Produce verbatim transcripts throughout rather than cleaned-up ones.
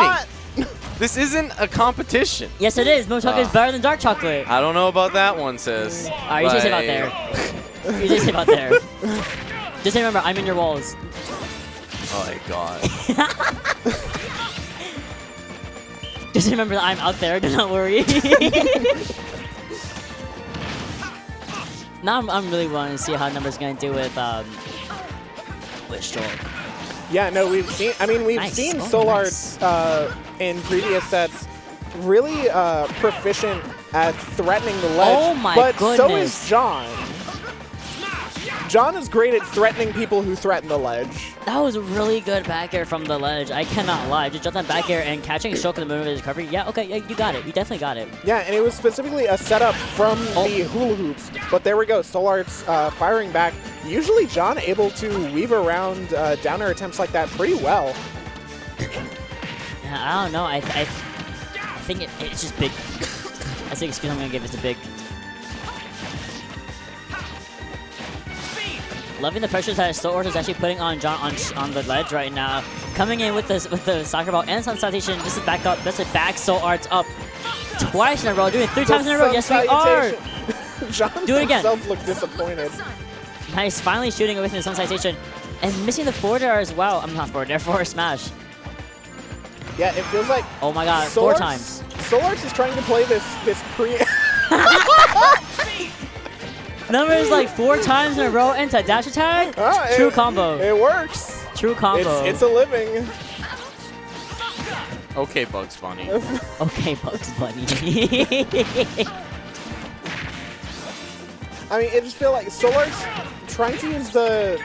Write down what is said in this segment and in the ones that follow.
not. This isn't a competition. Yes, it is. Milk chocolate uh, is better than dark chocolate. I don't know about that one, sis. All right, you just hit out there. You just hit out there. Just remember, I'm in your walls. Oh, my God. Just remember that I'm out there. Do not worry. Now I'm, I'm really wanting to see how Numbers going to do with um, with Shulk. Yeah, no, we've seen. I mean, we've nice. seen oh, SoulArts nice. uh, in previous sets really uh, proficient at threatening the ledge. Oh my but goodness! But so is John. John is great at threatening people who threaten the ledge. That was a really good back air from the ledge. I cannot lie. Just jump that back air and catching Shulk in the movement of recovery. Yeah, okay, yeah, you got it. You definitely got it. Yeah, and it was specifically a setup from oh. the hula hoops. But there we go. SoulArts uh, firing back. Usually John able to weave around uh, downer attempts like that pretty well. I don't know. I, I, I think it, it's just big. That's the excuse I'm going to give. It's a big... Loving the pressure that SoulArts is actually putting on John on, on the ledge right now. Coming in with the, with the soccer ball and sun salutation. This is back up. This is back SoulArts up twice in a row. Doing it three the times in a row. Yes, we are. John Do it again. himself looked disappointed. Nice. Finally shooting with the sun salutation. And missing the forward air as well. I'm not forward air, forward smash. Yeah, it feels like... Oh my god, SoulArts, four times. SoulArts is trying to play this, this pre... Numbers like four times in a row into dash attack. Ah, True it, combo. It works. True combo. It's, it's a living. Okay, Bugs Bunny. Okay, Bugs Bunny. I mean, it just feels like SoulArts trying to use the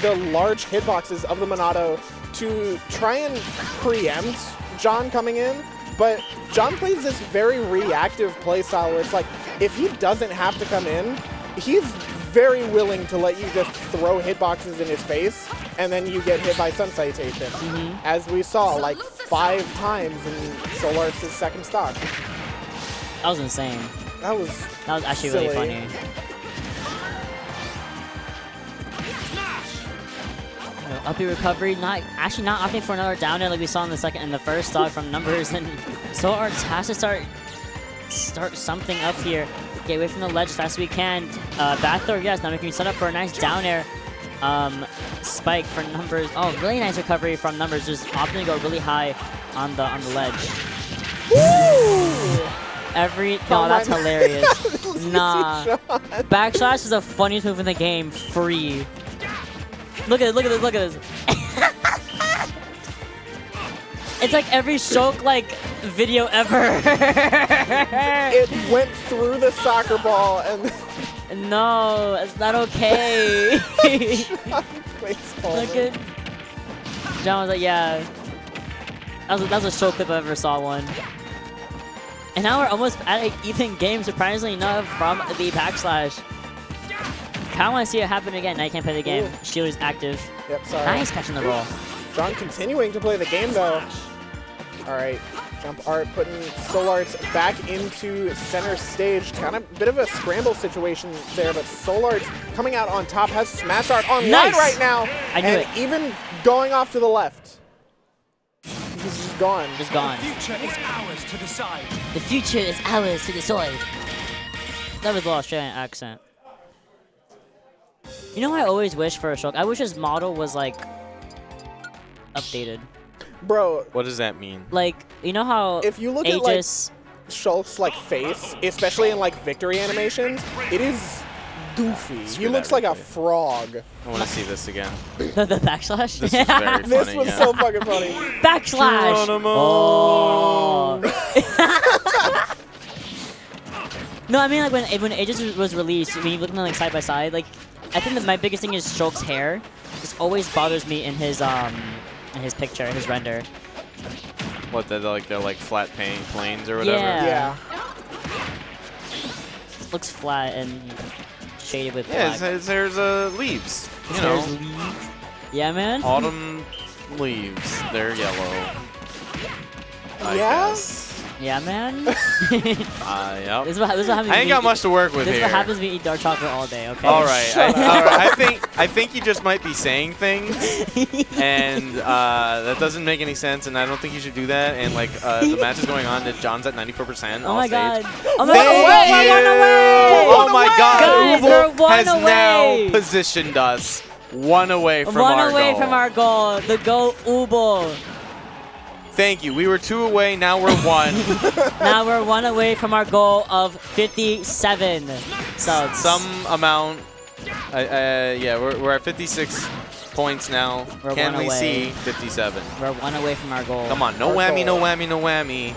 the large hitboxes of the Monado to try and preempt John coming in. But John plays this very reactive playstyle where it's like, if he doesn't have to come in, he's very willing to let you just throw hitboxes in his face, and then you get hit by sun salutation, mm-hmm. as we saw like five times in SoulArts' second stock. That was insane. That was that was actually silly. really funny. Up your recovery, not actually not opting for another down air like we saw in the second and the first stock from Numbers, and SoulArts has to start start something up here. Get away from the ledge as fast as we can. Uh, back throw, yes. Now we can set up for a nice down air um, spike for Numbers. Oh, really nice recovery from Numbers. Just opting to go really high on the on the ledge. Woo! Every no, oh that's God. hilarious. Nah, backslash is the funniest move in the game. Free. Look at this, look at this, look at this. It's like every Shulk like video ever. It went through the soccer ball and... No, it's not okay. Look at... John was like, yeah. That was, that was a Shulk clip I ever saw one. And now we're almost at an even game, surprisingly enough, from the backslash. I want to see it happen again. Now you can't play the game. Ooh. Shield is active. Yep, sorry. Nice catching the roll. John continuing to play the game, though. All right. Jump Art putting SoulArts back into center stage. Kind of a bit of a scramble situation there, but SoulArts coming out on top has Smash Art online nice. right now. I knew and it. even going off to the left. He's just gone. Just gone. The future is ours to decide. The future is ours to decide. That was a little Australian accent. You know what I always wish for a Shulk? I wish his model was, like, updated. Bro. What does that mean? Like, you know how If you look Aegis at, like, Shulk's, like, face, especially in, like, victory animations, it is goofy. Screw he looks like a frog. I want to see this again. The, the backslash? This is very funny. This was yeah. so fucking funny. Backslash! Oh. No, I mean, like, when, when Aegis was released, when you look at them, like, side by side, like... I think that my biggest thing is Shulk's hair. This always bothers me in his um in his picture, his render. What they're like they're like flat paying planes or whatever. Yeah. yeah. Looks flat and shaded with yeah, black. Yeah, his hair's uh, leaves. You his know. Hair's leaves. Yeah, man. Autumn leaves. They're yellow. I yeah. Guess. Yeah, man. uh, yep. This is what, this is what I ain't got eat, much to work with this here. This is what happens when you eat dark chocolate all day, okay? All right. I, all right. I think I think you just might be saying things, and uh, that doesn't make any sense, and I don't think you should do that. And, like, uh, the match is going on. That John's at ninety-four percent. Oh, my God. Oh, my God. Oh, my God. Uvo has away. now positioned us one away from one our goal. One away from our goal. The goal, Uvo. Thank you. We were two away. Now we're one. Now we're one away from our goal of fifty-seven subs. Some amount. Uh, uh, yeah, we're, we're at fifty-six points now. We're Can we away. see fifty-seven? We're one away from our goal. Come on. No our whammy, goal. no whammy, no whammy.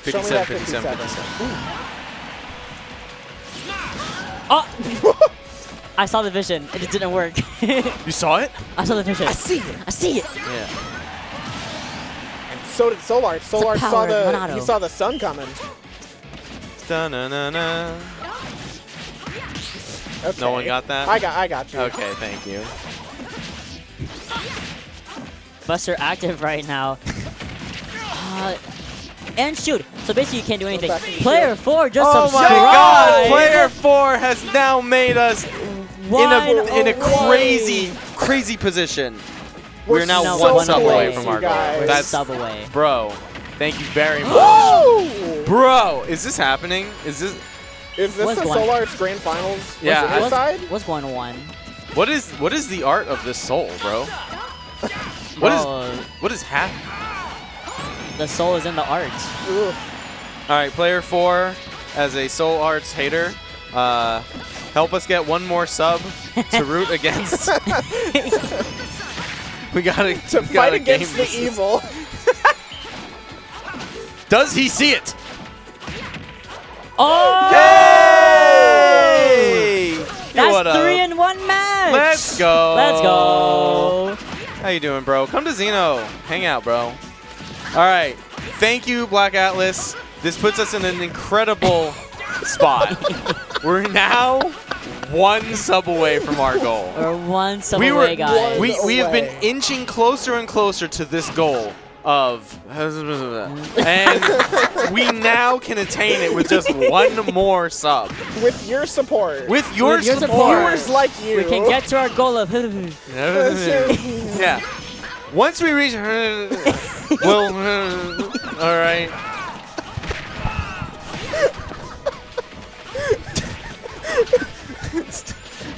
fifty-seven, fifty-seven, fifty-seven. Oh! I saw the vision. It just didn't work. You saw it? I saw the vision. I see it. I see it. Yeah. So did SoulArts. SoulArts saw the Monado. he saw the sun coming. Da -na -na -na. Okay. No one got that? I got I got you. Okay, thank you. Buster active right now. Uh, and shoot. So basically you can't do anything. Player four just oh subscribed. Oh my God! Player four has now made us one in a in a crazy crazy position. We're, We're now no, one, one sub away, away from our goal. That's sub away. Bro, thank you very much. Whoa! Bro, is this happening? Is this Is this what's the SoulArts Grand Finals? Yeah. What's, what's, side? what's one one? What is what is the art of this soul, bro? What Whoa. is what is happening? The soul is in the art. Ugh. All right, player four, as a SoulArts hater, uh, help us get one more sub to root against. We gotta to we gotta fight against the evil. Does he see it? Oh! Yay! That's what three up? in one match. Let's go. Let's go. How you doing, bro? Come to Xeno. Hang out, bro. All right. Thank you, Black Atlas. This puts us in an incredible spot. We're now one sub away from our goal. Or one sub we away, were, guys. We, we have been inching closer and closer to this goal of... And we now can attain it with just one more sub. With your support. With your with support. support. Viewers like you. We can get to our goal of... Yeah. Once we reach... Well... All right.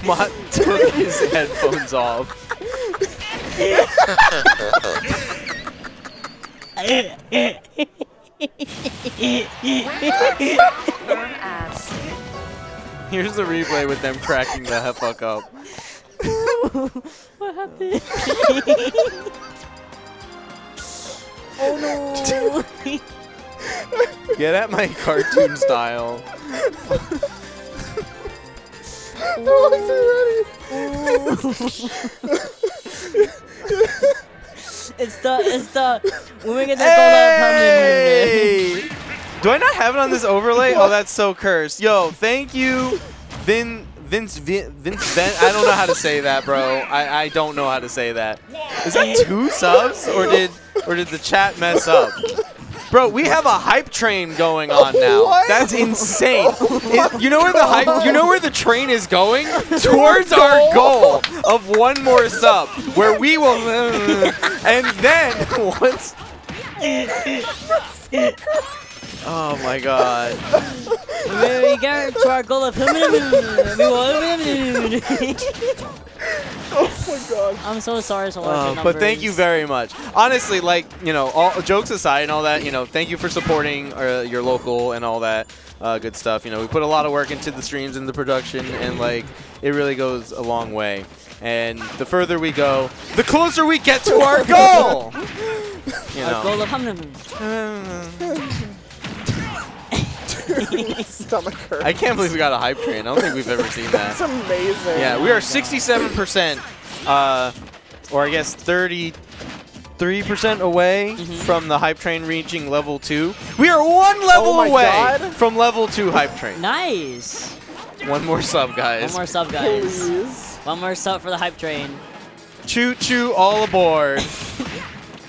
Mott took his headphones off. Here's the replay with them cracking the heck fuck up. What happened? Oh no! Get at my cartoon style. I wasn't ready. It's the, it's the, when we get the hey! gold out of Do I not have it on this overlay? Oh, that's so cursed. Yo, thank you, Vin, Vince, Vin, Vince, Vin, I don't know how to say that, bro. I, I don't know how to say that. Is that two subs, or did, or did the chat mess up? Bro, we have a hype train going on now. What? That's insane. It, you know where the hype, you know where the train is going? Towards our goal of one more sub, where we will, and then once. Oh my God. We got to our goal of. Oh my God. I'm so sorry, SoulArts. Uh, but thank you very much. Honestly, like, you know, all jokes aside and all that, you know, thank you for supporting our, your local and all that uh, good stuff. You know, we put a lot of work into the streams and the production, and, like, it really goes a long way. And the further we go, the closer we get to our goal. You know. Our goal of hum. I can't believe we got a hype train. I don't think we've ever seen that. That's amazing. Yeah, we are sixty-seven percent, uh, or I guess thirty-three percent away mm-hmm. from the hype train reaching level two. We are one level oh away God. from level two hype train. Nice. One more sub, guys. One more sub, guys. Please. One more sub for the hype train. Choo choo, all aboard.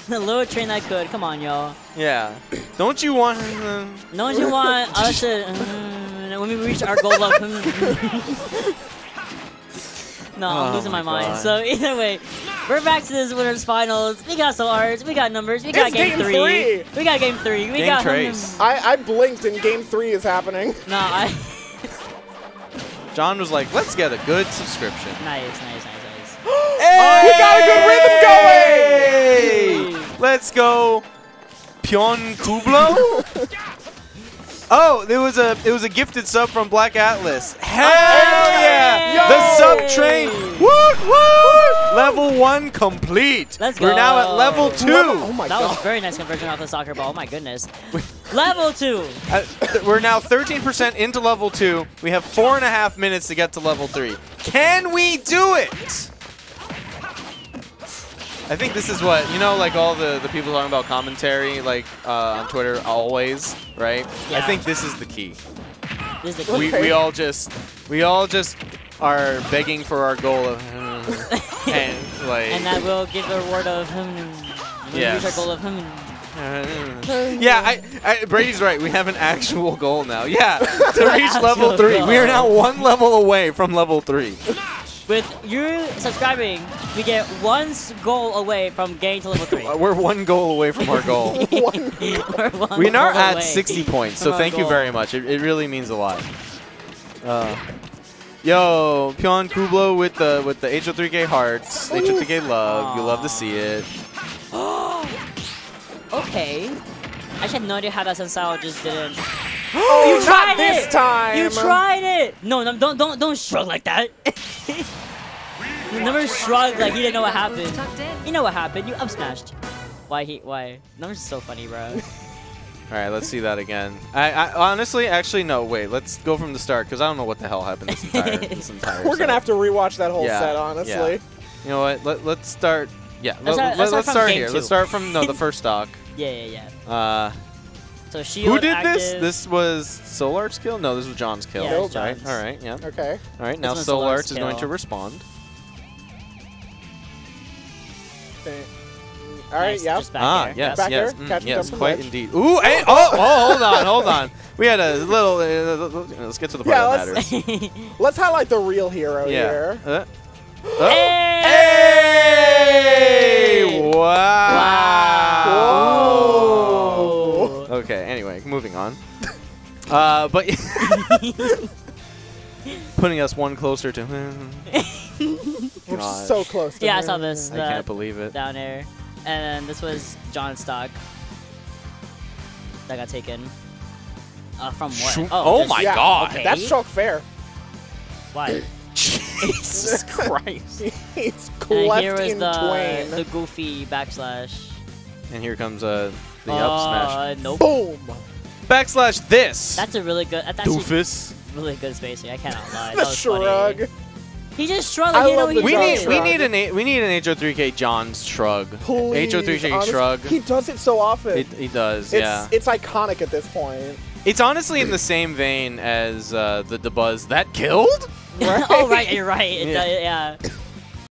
The little train I could. Come on, y'all. Yeah. Don't you want... Uh, Don't you want us to... Uh, when we reach our goal level... No, oh I'm losing my, my mind. So either way, we're back to this winner's finals. We got SoulArts, we got Numbers, we got game, game three. three. We got game three. We game got trace. I, I blinked and game three is happening. No, I... John was like, let's get a good subscription. Nice, nice, nice, nice. Hey! We got a good rhythm going! Hey! Let's go. Pyon Kublo? Oh, there was a it was a gifted sub from Black Atlas. Hell yeah! Yo! The sub train. Woo, woo! Level one complete. Let's go. We're now at level two. Level, oh my that God. was a very nice conversion off the soccer ball. Oh my goodness. Level two. Uh, we're now thirteen percent into level two. We have four and a half minutes to get to level three. Can we do it? I think this is what, you know, like all the, the people talking about commentary, like uh, on Twitter always, right? Yeah. I think this is the key. This is the key. We, we all just, we all just are begging for our goal of hmm, and like. And that will give the reward of hmm. Yes. Reach our goal of hmm. Yeah, I, I, Brady's right. We have an actual goal now. Yeah, to reach level three. Goal. We are now one level away from level three. With you subscribing, we get one goal away from getting to level three. We're one goal away from our goal. one goal. one we are at sixty points, so thank goal. you very much. It, it really means a lot. Uh, yo, Pyon Kublo with the with the H O three K hearts, H O three K love. Aww. You love to see it. Okay. I had no idea how that Sensao just didn't. Oh, you tried it this time. You tried it. No, no, don't, don't, don't shrug like that. You never shrugged like you didn't know what happened. You know what happened. You up smashed. Why he? Why? Numbers is so funny, bro. All right, let's see that again. I, I honestly, actually, no. Wait, let's go from the start because I don't know what the hell happened this entire. This entire We're set. gonna have to rewatch that whole yeah, set, honestly. Yeah. You know what? Let, let's start. Yeah. Let's, let, start, let's start, start here. Two. Let's start from no the first stock. Yeah, yeah, yeah. Uh. So she Who did active. this? This was SoulArts' kill? No, this was John's kill. Yeah, was John's. All right, yeah. Okay. All right, now SoulArts is kill. going to respond. Okay. All right, nice. yeah. Ah, here. yes, back yes, mm, yes, yes quite edge. indeed. Ooh, and, oh, oh, hold on, hold on. We had a little, uh, let's get to the part yeah, that let's, matters. Let's highlight the real hero yeah. here. Uh, oh. Hey! Hey! Wow. Wow. Okay, anyway, moving on. uh, but putting us one closer to him. We're so close to Yeah, him. I saw this. I can't believe it. Down air. And then this was John's stock that got taken. Uh, from what? Oh, oh my yeah, God. Okay. That's Shulk fair. Why? Jesus Christ. He's cleft here was in the, twain. the goofy backslash. And here comes a... The uh, up smash. Nope. Boom! Backslash this! That's a really good... That's Doofus. Really good spacing. I cannot lie. That was shrug. Funny. He just shrugged. Like, you know, he we, need, shrug. we need an a, we need an H O three K John's shrug. Please. H O three K honestly, shrug. He does it so often. It, he does, it's, yeah. It's iconic at this point. It's honestly in the same vein as uh, the, the buzz that killed? Right? Oh, right. You're right. It yeah. Does, yeah.